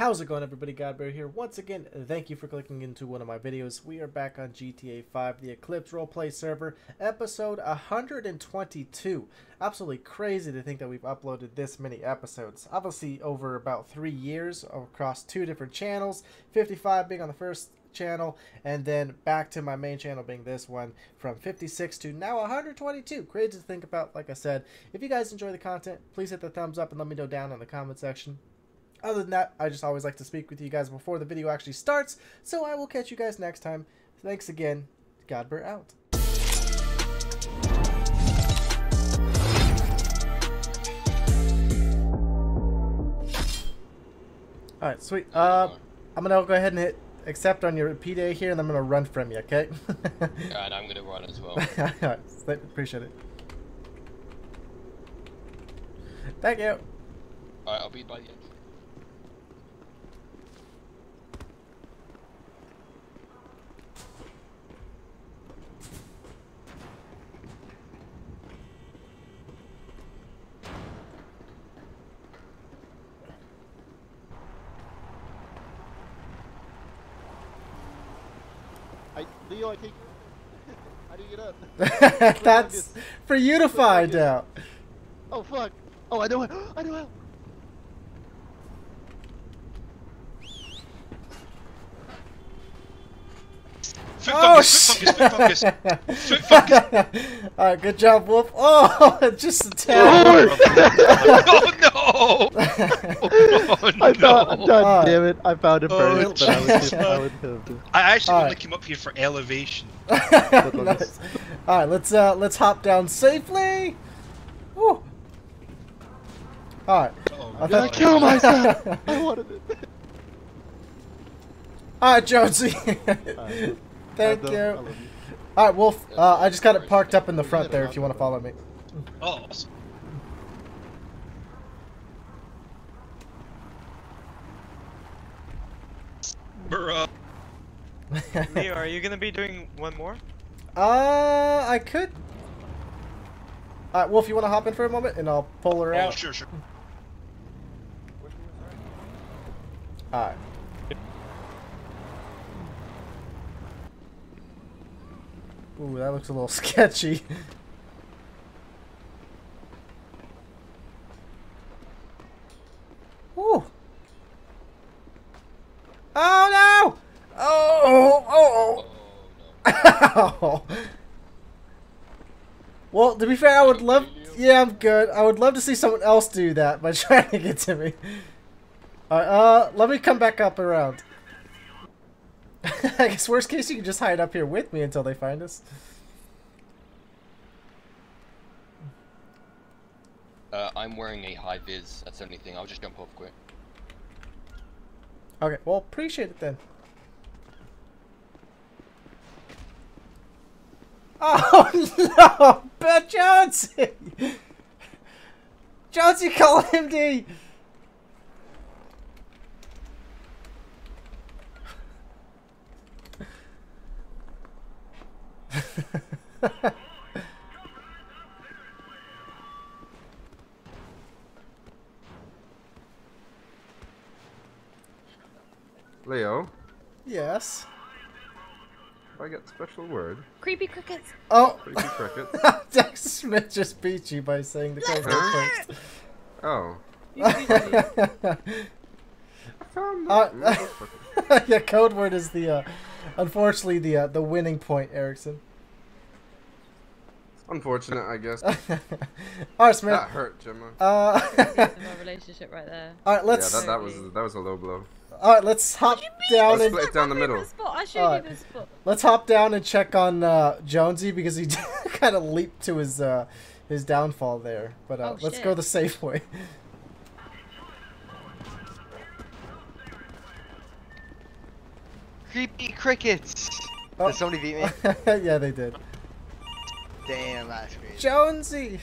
How's it going, everybody? GodBaer here. Once again, thank you for clicking into one of my videos. We are back on GTA 5, the Eclipse Roleplay server, episode 122. Absolutely crazy to think that we've uploaded this many episodes. Obviously, over about 3 years, across two different channels, 55 being on the first channel, and then back to my main channel being this one, from 56 to now 122. Crazy to think about, like I said. If you guys enjoy the content, please hit the thumbs up and let me know down in the comment section. Other than that, I just always like to speak with you guys before the video actually starts, so I will catch you guys next time. Thanks again. GodBaer out. Alright, sweet. I'm going to go ahead and hit accept on your PDA here, and I'm going to run from you, okay? Alright, I'm going to run as well. Alright, appreciate it. Thank you. Alright, I'll be by the end. Leo, I think. How do you get up? That's for you to find out. Oh fuck! Oh, I know it. I know it. Oh shit! All right, good job, Wolf. Oh, just a tad. Oh no! Oh, no. God damn it! I found it first, but I actually only came up here for elevation. Nice. All right, let's hop down safely. Woo. All right. Uh-oh, I killed myself. I wanted it. All right, Jonesy. Thank you. All right, Wolf. I just got it parked up in the front there. If you want to follow me. Oh. Awesome. Bruh. Leo, are you gonna be doing one more? I could. Wolf, you wanna hop in for a moment and I'll pull her out? Sure, sure. Alright. Ooh, that looks a little sketchy. Ooh. Oh no! Oh! Well, to be fair, I would love. Yeah, I'm good. I would love to see someone else do that by trying to get to me. Alright, let me come back up around. I guess worst case, you can just hide up here with me until they find us. I'm wearing a high vis. That's the only thing. I'll just jump off quick. Okay, well, appreciate it then. Oh no, but Jonesy! Jonesy, call MD! Leo? Yes? I get special word. Creepy crickets. Oh! Creepy crickets. Dex Smith just beat you by saying the code first. Oh. Yeah, code word is the, unfortunately, the winning point, Erickson. Unfortunate, I guess. Alright, Smith. That hurt, Gemma. My relationship right there. Alright, let's. Yeah, that was a low blow. Alright, let's hop down and split down the middle. Let's hop down and check on Jonesy because he kind of leaped to his downfall there. But oh, let's go the safe way. Creepy crickets. Oh. Did somebody beat me? Yeah, they did. Damn, that's crazy. Jonesy.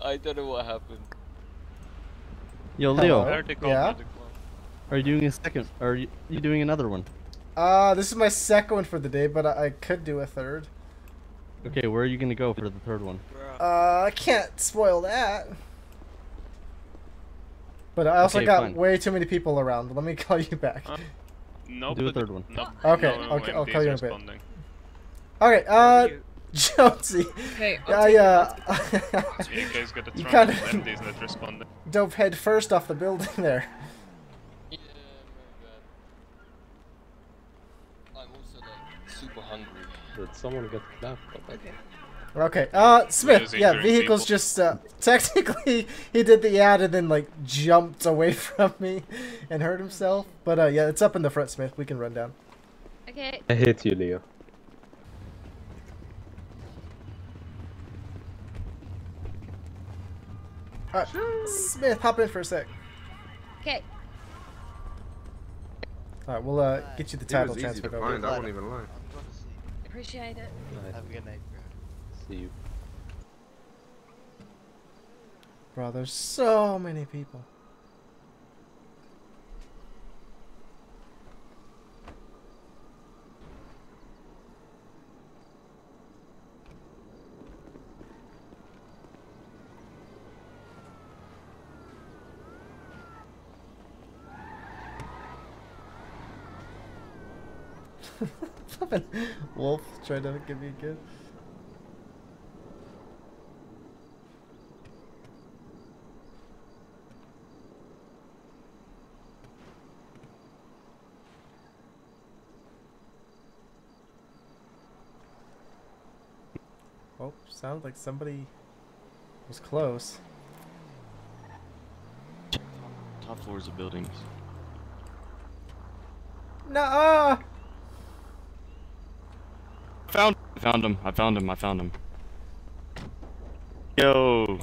I don't know what happened. Yo, Leo. Yeah? Are you doing a second? Or are you doing another one? This is my second one for the day, but I could do a third. Okay, where are you gonna go for the third one? I can't spoil that. But I also got way too many people around. Let me call you back. Nope. Do the third one. Nope. Okay, no, I'll call you in a bit. Alright, Jonesy. Hey, you guys got to try to land these not responding. Dove head first off the building there. Yeah, my bad. I'm also like super hungry. Did someone get kidnapped? Okay. Okay, Smith, yeah, vehicles people. Just, technically, he did the ad and then, like, jumped away from me and hurt himself. But, yeah, it's up in the front, Smith. We can run down. Okay. I hate you, Leo. Alright, Smith, hop in for a sec. Okay. Alright, we'll, get you the title transfer over. I won't even lie. Appreciate it. Right. Have a good night, bro. You. Bro, there's so many people. Wolf tried to give me a gift. Oh, sounds like somebody was close. Top floors of buildings. Nuh-uh! I found him. Yo!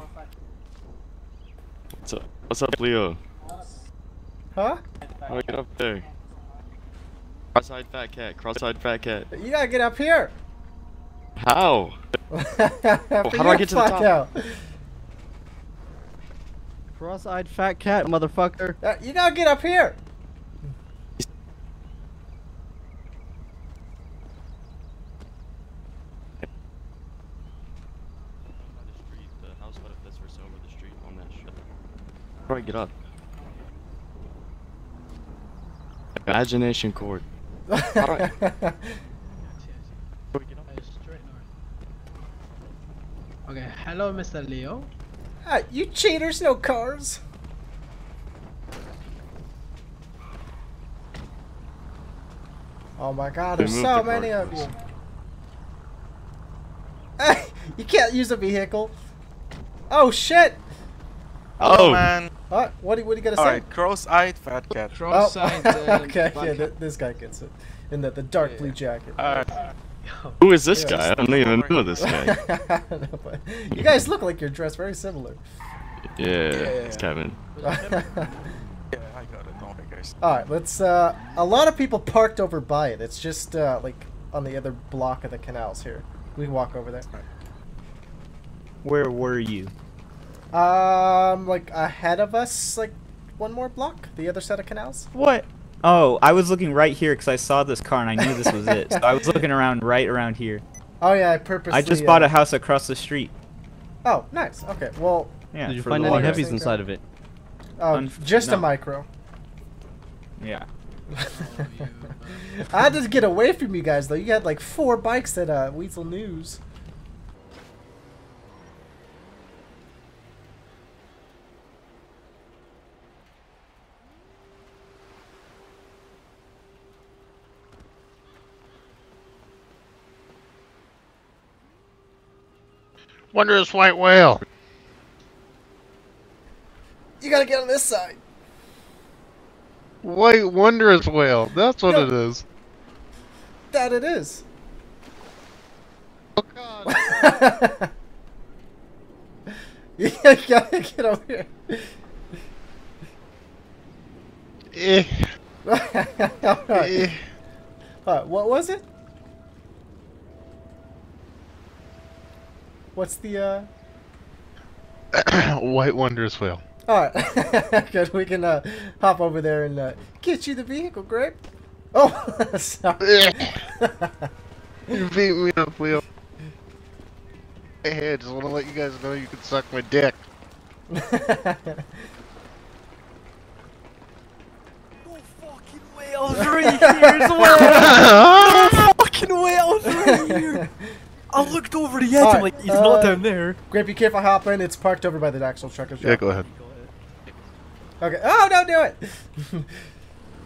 What's up, Leo? Huh? How do I get up there? Cross-eyed fat cat. You gotta get up here! How? How do I get to the top? Cross-eyed fat cat, motherfucker. You gotta get up here. The house that's first over the street on that ship. How do I get up? Imagination cord. How do I... Okay, hello Mr. Leo. Ah, you cheaters, no cars. Oh my god, there's so many of you. Hey, you can't use a vehicle. Oh shit! Oh man. What are you gonna say? Alright, cross-eyed fat cat. Cross-eyed okay, yeah, this guy gets it. In the dark blue jacket. Alright. Who is this guy? I don't even know this guy. No, you guys look like you're dressed very similar. Yeah, it's Kevin. Yeah, I got it. Don't worry, guys. Alright, let's. A lot of people parked over by it. It's just like on the other block of the canals here. We can walk over there. Where were you? Like ahead of us, like one more block, the other side of canals. What? Oh, I was looking right here because I saw this car and I knew this was it. So I was looking around right around here. Oh yeah, I purposely... I just bought a house across the street. Oh, nice. Okay, well... Yeah, did you find any heavies inside of it? Just a micro. Yeah. I had to get away from you guys, though. You had like 4 bikes at Weasel News. Wondrous white whale. You gotta get on this side. White wondrous whale. That's what it is. That it is. Oh god. You gotta get over here. Alright. Alright, what was it? What's the, White wondrous whale. Alright, good, we can, hop over there and, get you the vehicle, Grape. Oh, sorry. You beat me up, Wheel. Hey, I just want to let you guys know you can suck my dick. fucking way, I was right here as well! No fucking way, I was right here! I looked over the edge, right, I'm like, he's not down there. Great, be careful, hop in, it's parked over by the axle truck. Yeah, go ahead. Okay, oh, don't do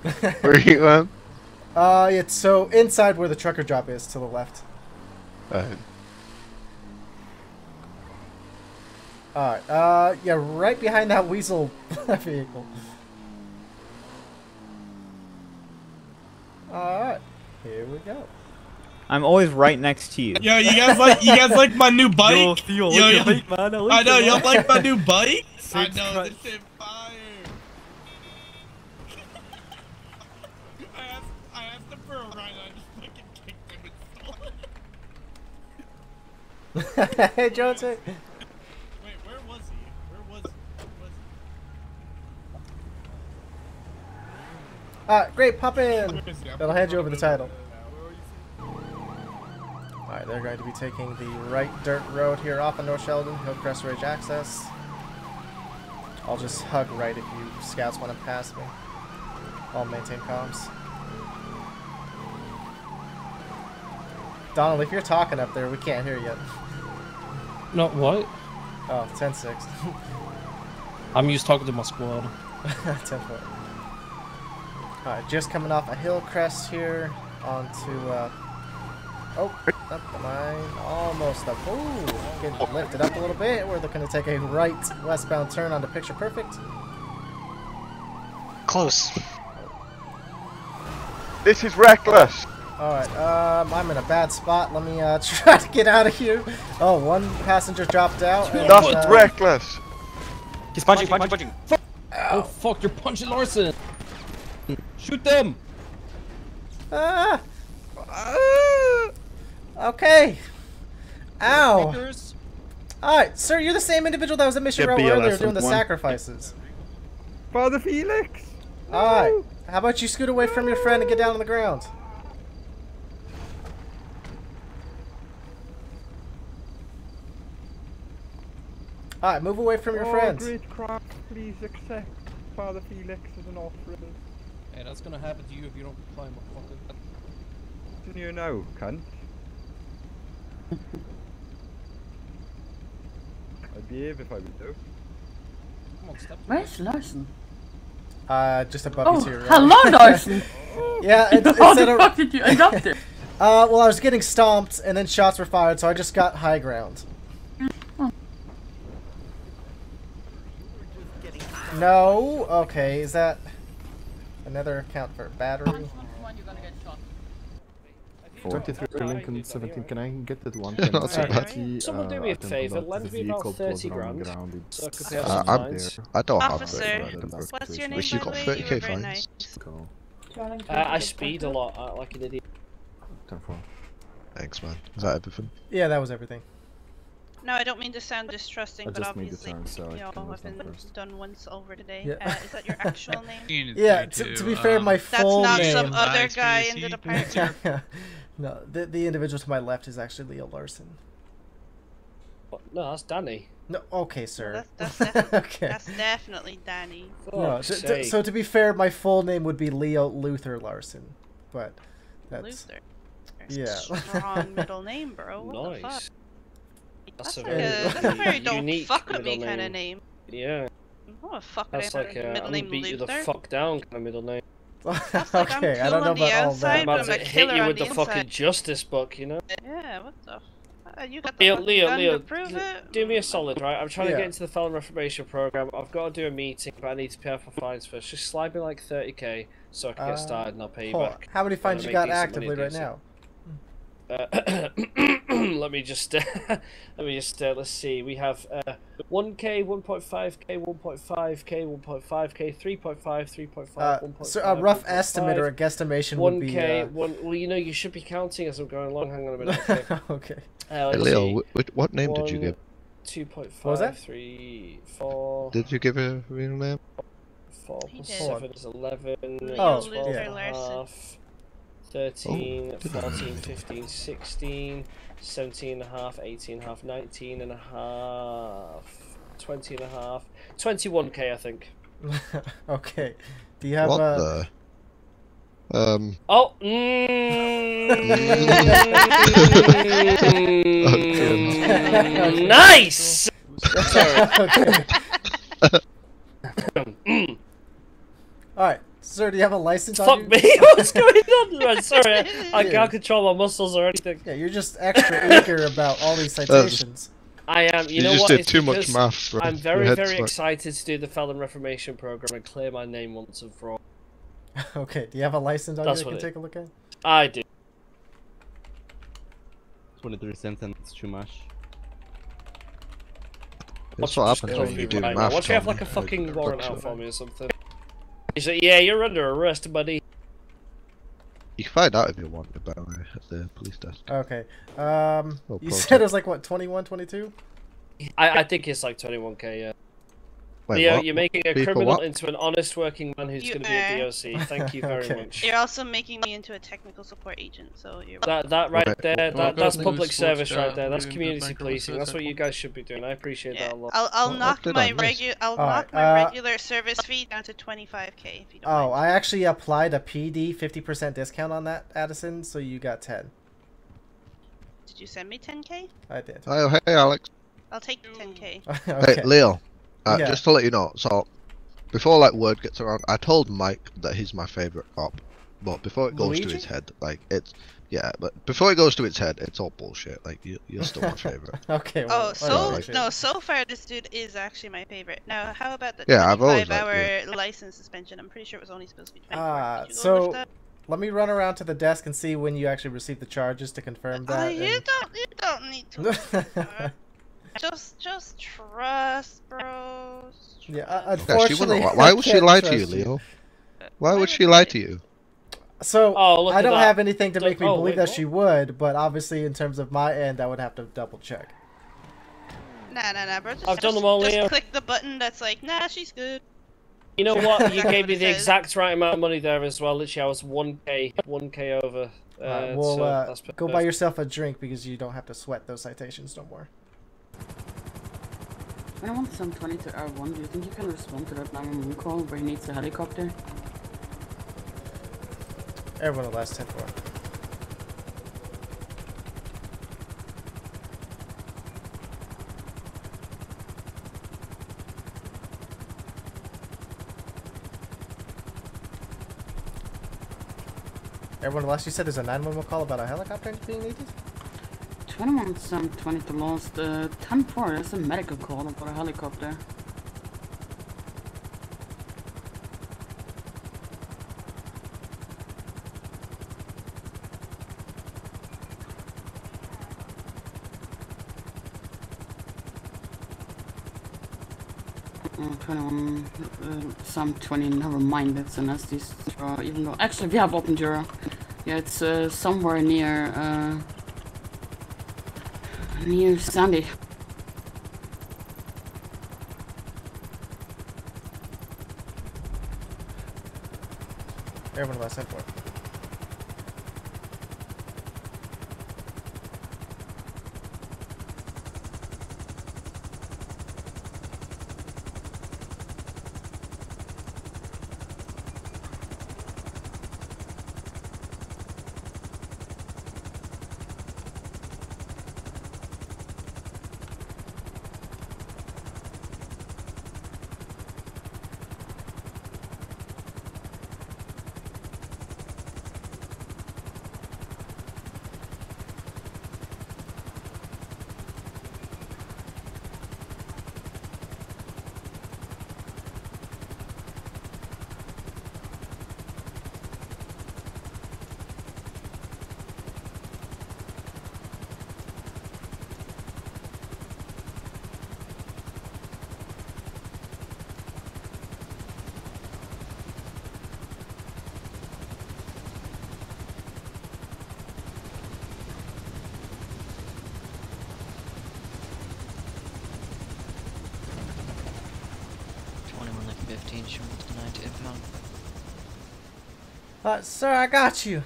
it! Where are you at? It's so inside where the trucker drop is, to the left. Alright. Alright, yeah, right behind that weasel vehicle. Alright, here we go. I'm always right next to you. Yo, you guys like my new bike? Yo, like, man, I know, y'all like my new bike? I know, this shit fire. I asked them for a ride, I just fucking kicked them and stole it. Hey, Jones. Wait, where was he? Great, pop in. That'll hand you over the title. Alright, they're going to be taking the right dirt road here off of North Sheldon, Hillcrest Ridge access. I'll just hug right if you scouts want to pass me. I'll maintain comms. Donald, if you're talking up there, we can't hear you. Not what? Oh, 10-6. I'm used to talking to my squad. 10-4. Alright, just coming off a Hillcrest here onto, oh, never mind. Almost up. Ooh, getting lifted up a little bit. We're looking to take a right westbound turn onto Picture Perfect. Close. This is reckless. Alright, I'm in a bad spot. Let me try to get out of here. Oh, one passenger dropped out. And, that's reckless. He's punching. Oh, fuck, you're punching Larson. Shoot them. Ah. Okay. Ow. Alright, sir, you're the same individual that was at Mission Row earlier doing the sacrifices. Father Felix! Alright, how about you scoot away from your friend and get down on the ground? Alright, move away from your friends. Great crap, please accept Father Felix as an offering. Hey, that's gonna happen to you if you don't reply, motherfucker. You know, cunt. I'd behave if I would do. Come on, step. Where's Larson? Just above you to your right. Hello, Larson! Yeah, it's how the fuck did you adopt it? Well, I was getting stomped and then shots were fired, so I just got high ground. No? Okay, is that another account for battery? 43 Lincoln 17, can I get that one? Not so bad. Someone do me a favor, lend me about 30 grand. So I'm there. I don't have 30 grand. What's your name, wish you got 30k fines. I speed a lot, like an idiot. Thanks, man. Is that everything? Yeah, that was everything. No, I don't mean to sound distrusting, but obviously I've been done once over today. Yeah. Is that your actual name? Yeah, to be fair, my full name. That's not some other guy in the department. No, the individual to my left is actually Leo Larson. What? No, that's Danny. No, okay, sir. That's okay. That's definitely Danny. No, so to be fair, my full name would be Leo Luther Larson, but that's Luther. Yeah. Strong middle name, bro. What the fuck? That's a very don't fuck with me kind of name. Yeah. Oh, fuck that's like a middle name. Beat you the fuck down kind of middle name. That's like okay, I'm I don't know about outside, all that. I'm about to hit you with the fucking justice book, you know? Yeah, what the? You got the Leo, to prove it? Do me a solid, right? I'm trying to get into the Felon Reformation program. I've got to do a meeting, but I need to pay off my fines first. Just slide me like 30k so I can get started and I'll pay you back. How many fines you got actively right now? Let me just let's see. We have 1k, 1.5k, 1.5k, 1.5k, 3.5, 3.5, 1.5. So a rough estimate or a guesstimation would be 1k. Well, you know, you should be counting as I'm going along. Hang on a minute. Okay. Okay. Hey, Leo, what name did you give? 2.5, 3, 4. Did you give a real name? 4 plus 7 is 11. Oh, yeah. 13, 14, 15, 16, 17.5, 18.5, 19.5, 20.5, 21k, I think. Okay. Do you have Okay. Nice! Sorry. Alright, sir, do you have a license on you? Fuck me, what's going on? I'm sorry, I can't control my muscles or anything. Yeah, you're just extra eager about all these citations. I am, you know what? You just did too much math, right? I'm very, very excited to do the Felon Reformation program and clear my name once and for all. Okay, do you have a license on you that I can take a look at? I do. 23 cents, that's too much. That's what happens when you do math. What if you have like a fucking warrant out for me or something? He's like, yeah, you're under arrest, buddy. You can find out if you want, by the way, at the police desk. Okay. You said it was like, what, 21, 22? I think it's like 21K, yeah. Leo, you're making a criminal into an honest working man who's going to be a DOC. Thank you very much. You're also making me into a technical support agent, so you're... That right there, that's public service right there. That's community policing. That's what you guys should be doing. I appreciate that a lot. I'll knock my regular service fee down to 25K if you don't mind. Oh, I actually applied a PD 50% discount on that, Addison, so you got 10. Did you send me 10K? I did. Oh, hey, Alex. I'll take 10K. Okay. Hey, Leo. Just to let you know, so before like word gets around, I told Mike that he's my favorite cop, but before it goes to his head, like it's all bullshit. Like you're still my favorite. Okay. Well, oh, so far this dude is actually my favorite. Now, how about the 25-hour license suspension? I'm pretty sure it was only supposed to be 24. So let me run around to the desk and see when you actually received the charges to confirm that. You don't need to. Just trust, bro. Yeah, unfortunately, why would she lie to you, Leo? Why would she lie to you? So, I don't have anything to make me believe that she would, but obviously, in terms of my end, I would have to double check. Nah, bro. Just click the button that's like, nah, she's good. You know what? You gave me the exact right amount of money there as well. Literally, I was 1K over. Well, go buy yourself a drink because you don't have to sweat those citations no more. I want some 22R1. Do you think you can respond to that 911 call where he needs a helicopter? Everyone will last 10-4. Everyone will last. You said there's a 911 call about a helicopter being needed? 21 some 22 lost 10-4. That's a medical call for a helicopter. Some 20. Never mind. That's an SD. Even though actually we have open juror. Yeah, it's somewhere near. New Sandy. Everyone last for. Sir, I got you.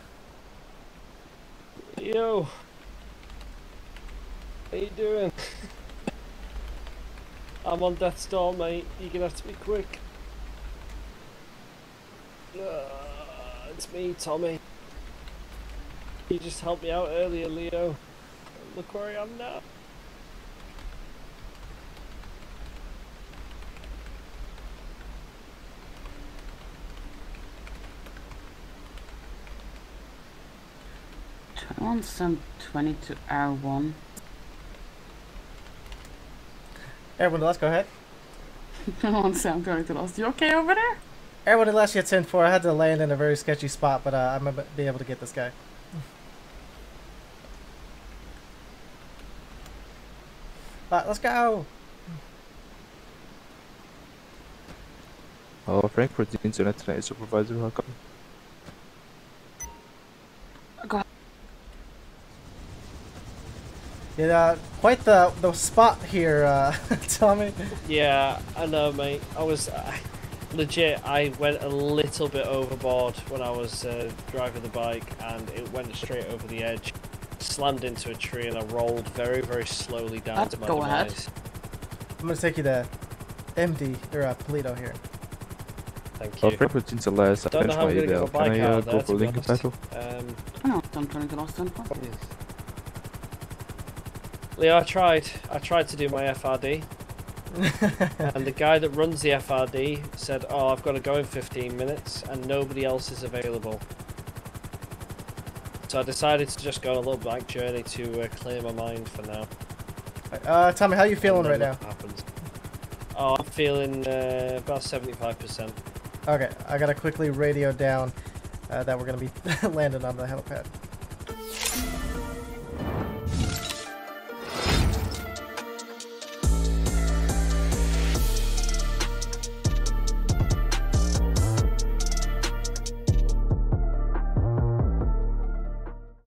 Yo, how you doing? I'm on death's door, mate. You're gonna have to be quick. It's me, Tommy. You just helped me out earlier, Leo. Look where I am now. Turn on some 22R1. Everyone to last, go ahead. No, I'm going to last. You okay over there? Everyone to last, you had 10-4. I had to land in a very sketchy spot, but I'm going to be able to get this guy. Alright, let's go! Hello, Frankfurt, the internet tonight, supervisor, welcome. Go ahead. Yeah, quite the spot here, Tommy. Yeah, I know, mate. I was... legit, I went a little bit overboard when I was driving the bike, and it went straight over the edge. Slammed into a tree and I rolled very, very slowly down to my demise. I'm gonna take you to MD or Polito here. Thank you. I don't know how I'm gonna get my bike out of there, to be honest. I know, I'm trying to get lost in front. Leo, I tried to do my FRD. And the guy that runs the FRD said, "Oh, I've got to go in 15 minutes and nobody else is available." So I decided to just go on a little bike journey to clear my mind for now. Tommy, how are you feeling right now? Oh, I'm feeling about 75%. Okay, I gotta quickly radio down that we're gonna be landing on the helipad.